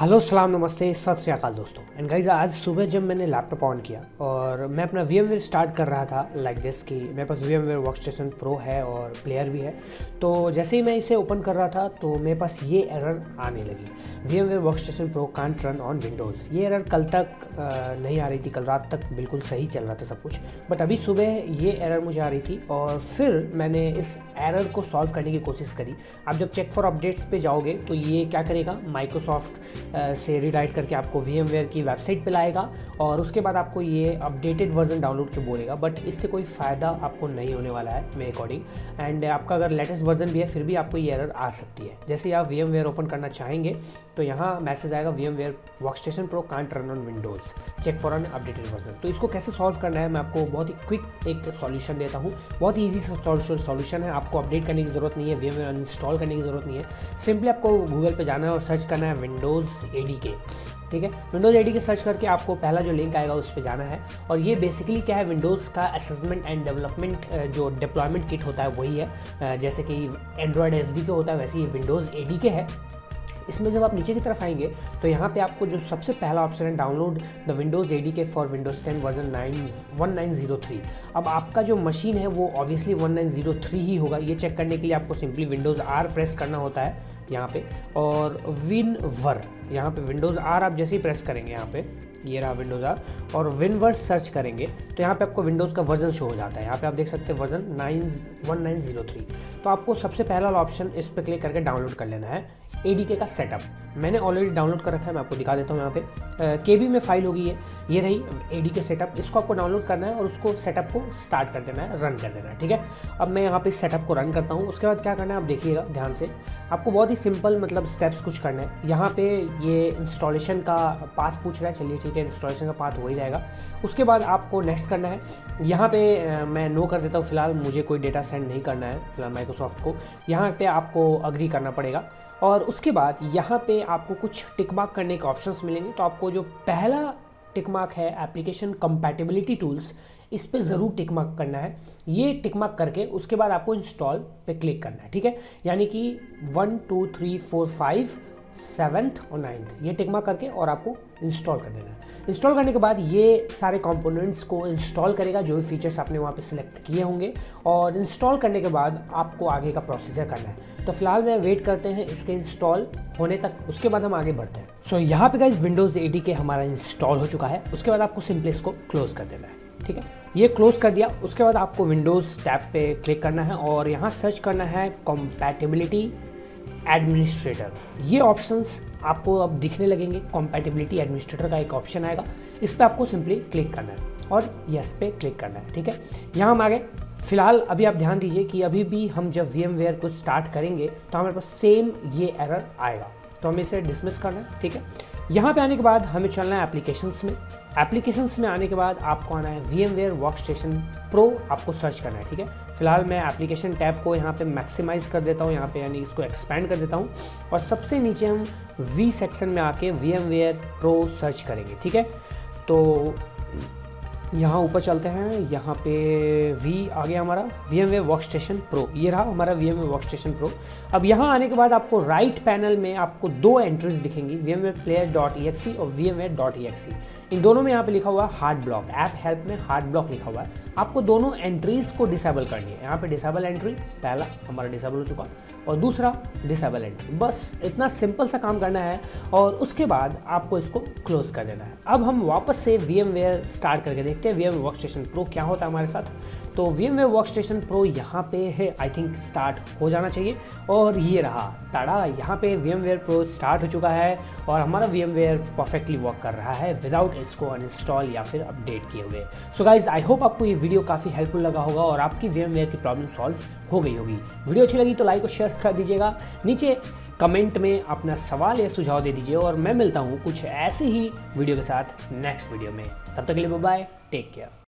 Hello सलाम नमस्ते सत श्री अकाल दोस्तों एंड गाइज, आज सुबह जब मैंने लैपटॉप ऑन किया और मैं अपना VMware स्टार्ट कर रहा था लाइक दिस कि मेरे पास VMware वर्कस्टेशन प्रो है और प्लेयर भी है। तो जैसे ही मैं इसे ओपन कर रहा था तो मेरे पास ये एरर आने लगी, VMware workstation pro can't run on Windows. ये एरर कल तक नहीं आ रही थी, कल रात तक बिल्कुल सही चल रहा था सब कुछ, बट अभी सुबह ये एरर मुझे आ रही थी और फिर मैंने इस एरर को सॉल्व करने की कोशिश करी। आप जब चेक फॉर अपडेट्स पे जाओगे तो ये क्या करेगा, माइक्रोसॉफ्ट से रीडाइट करके आपको VMware की वेबसाइट पे लाएगा और उसके बाद आपको ये अपडेटेड वर्जन डाउनलोड के बोलेगा, बट इससे कोई फ़ायदा आपको नहीं होने वाला है मेरे अकॉर्डिंग। एंड आपका अगर लेटेस्ट वर्जन भी है फिर भी आपको ये एरर आ सकती है। जैसे ही आप VMware ओपन करना चाहेंगे तो यहाँ मैसेज आएगा, VMware workstation pro can't run on Windows, check for an updated version. तो इसको कैसे सॉल्व करना है मैं आपको बहुत ही क्विक एक सॉल्यूशन देता हूँ। बहुत ईजी सॉल्यूशन है, आपको अपडेट करने की ज़रूरत नहीं है, VMware अनइंस्टॉल करने की ज़रूरत नहीं है। सिंपली आपको गूगल पर जाना है और सर्च करना है विंडोज़ ADK, ठीक है। विंडोज़ ADK सर्च करके आपको पहला जो लिंक आएगा उस पर जाना है और ये बेसिकली क्या है, विंडोज़ का असेसमेंट एंड डेवलपमेंट जो डिप्लॉयमेंट किट होता है वही है। जैसे कि एंड्रॉयड SDK होता है वैसे ही विंडोज़ ADK है। इसमें जब आप नीचे की तरफ आएंगे तो यहाँ पे आपको जो सबसे पहला ऑप्शन है, download the Windows ADK for Windows 10 version 1903। अब आपका जो मशीन है वो ऑब्वियसली 1903 ही होगा। ये चेक करने के लिए आपको सिंपली Windows R प्रेस करना होता है यहाँ पे और WinWar, यहाँ पे Windows R आप जैसे ही प्रेस करेंगे, यहाँ पे ये रहा Windows R और WinWar सर्च करेंगे तो यहाँ पे आपको विंडोज़ का वर्जन शो हो जाता है। यहाँ पे आप देख सकते हैं वर्जन 1903। तो आपको सबसे पहला ऑप्शन इस पे क्लिक करके डाउनलोड कर लेना है ADK का सेटअप। मैंने ऑलरेडी डाउनलोड कर रखा है, मैं आपको दिखा देता हूँ। यहाँ पे KB में फाइल होगी, ये रही ADK सेटअप। इसको आपको डाउनलोड करना है और उसको सेटअप को स्टार्ट कर देना है, रन कर देना है, ठीक है। अब मैं यहाँ पे सेटअप को रन करता हूँ। उसके बाद क्या करना है आप देखिएगा ध्यान से, आपको बहुत ही सिंपल मतलब स्टेप्स कुछ करना है। यहाँ पे ये इंस्टॉलेशन का पाथ पूछ रहा है, चलिए ठीक है, इंस्टॉलेशन का पाथ हो ही जाएगा। उसके बाद आपको नेक्स्ट करना है, यहाँ पे मैं नो कर देता हूँ, फिलहाल मुझे कोई डेटा सेंड नहीं करना है फिलहाल माइक्रोसॉफ्ट को। यहाँ पे आपको अग्री करना पड़ेगा और उसके बाद यहाँ पे आपको कुछ टिक मार्क करने के ऑप्शंस मिलेंगे। तो आपको जो पहला टिक मार्क है एप्लीकेशन कंपैटिबिलिटी टूल्स, इस पे ज़रूर टिक मार्क करना है। ये टिक मार्क करके उसके बाद आपको इंस्टॉल पे क्लिक करना है, ठीक है। यानी कि 1 2 3 4 5 7th और 9th ये टिक मार्क करके और आपको इंस्टॉल कर देना है। इंस्टॉल करने के बाद ये सारे कंपोनेंट्स को इंस्टॉल करेगा जो भी फीचर्स आपने वहाँ पे सिलेक्ट किए होंगे, और इंस्टॉल करने के बाद आपको आगे का प्रोसीजर करना है। तो फिलहाल मैं वेट करते हैं इसके इंस्टॉल होने तक, उसके बाद हम आगे बढ़ते हैं। सो यहाँ पे गाइस विंडोज़ ADK हमारा इंस्टॉल हो चुका है। उसके बाद आपको सिंपली इसको क्लोज़ कर देना है, ठीक है। ये क्लोज़ कर दिया, उसके बाद आपको विंडोज़ टैब पे क्लिक करना है और यहाँ सर्च करना है कॉम्पैटिबिलिटी एडमिनिस्ट्रेटर। ये ऑप्शंस आपको अब दिखने लगेंगे, कॉम्पैटिबिलिटी एडमिनिस्ट्रेटर का एक ऑप्शन आएगा, इस पर आपको सिंपली क्लिक करना है और यस पे क्लिक करना है, ठीक है। यहाँ हम आगे फिलहाल अभी आप ध्यान दीजिए कि अभी भी हम जब VMware को स्टार्ट करेंगे तो हमारे पास सेम ये एरर आएगा, तो हमें इसे डिसमिस करना है, ठीक है। यहाँ पे आने के बाद हमें चलना है एप्लीकेशंस में। एप्लीकेशंस में आने के बाद आपको आना है VMware वर्कस्टेशन प्रो, आपको सर्च करना है, ठीक है। फिलहाल मैं एप्लीकेशन टैब को यहाँ पे मैक्सिमाइज़ कर देता हूँ, यहाँ पे यानी इसको एक्सपेंड कर देता हूँ और सबसे नीचे हम V सेक्शन में आके VMware Pro सर्च करेंगे, ठीक है। तो यहाँ ऊपर चलते हैं, यहाँ पे V आ गया हमारा VMware वर्कस्टेशन प्रो, ये रहा हमारा VMware वर्कस्टेशन प्रो। अब यहाँ आने के बाद आपको राइट पैनल में आपको दो एंट्रीज दिखेंगी, VMware player.exe और VMware.exe। इन दोनों में यहाँ पे लिखा हुआ है हार्ड ब्लॉक, ऐप हेल्प में हार्ड ब्लॉक लिखा हुआ है। आपको दोनों एंट्रीज को डिसेबल करनी है। यहाँ पे डिसेबल एंट्री, पहला हमारा डिसेबल हो चुका और दूसरा डिसेबल एंट्री, बस इतना सिंपल सा काम करना है और उसके बाद आपको इसको क्लोज़ कर देना है। अब हम वापस से VMware स्टार्ट करके देखते हैं VMware वर्कस्टेशन प्रो क्या होता है हमारे साथ। तो VMware वर्कस्टेशन प्रो यहाँ पे है, आई थिंक स्टार्ट हो जाना चाहिए और ये रहा ताड़ा, यहाँ पे VMware प्रो स्टार्ट हो चुका है और हमारा VMware परफेक्टली वर्क कर रहा है विदाउट इसको अनइंस्टॉल या फिर अपडेट किए हुए। सो गाइज, आई होप आपको ये वीडियो काफ़ी हेल्पफुल लगा होगा और आपकी VMware की प्रॉब्लम सॉल्व हो गई होगी। वीडियो अच्छी लगी तो लाइक और शेयर कर दीजिएगा, नीचे कमेंट में अपना सवाल या सुझाव दे दीजिए और मैं मिलता हूँ कुछ ऐसे ही वीडियो के साथ नेक्स्ट वीडियो में। तब तक के लिए बाय बाय, टेक केयर।